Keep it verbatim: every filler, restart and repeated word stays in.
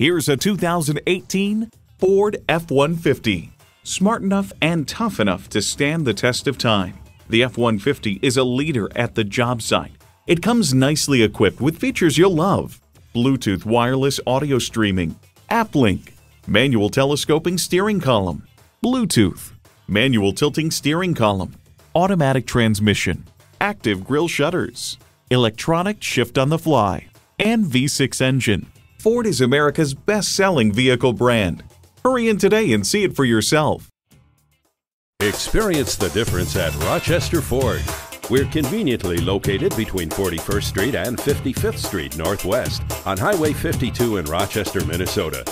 Here's a two thousand eighteen Ford F one fifty. Smart enough and tough enough to stand the test of time. The F one fifty is a leader at the job site. It comes nicely equipped with features you'll love: Bluetooth wireless audio streaming, AppLink, manual telescoping steering column, Bluetooth, manual tilting steering column, automatic transmission, active grille shutters, electronic shift on the fly, and V six engine. Ford is America's best-selling vehicle brand. Hurry in today and see it for yourself. Experience the difference at Rochester Ford. We're conveniently located between forty-first Street and fifty-fifth Street Northwest on Highway fifty-two in Rochester, Minnesota.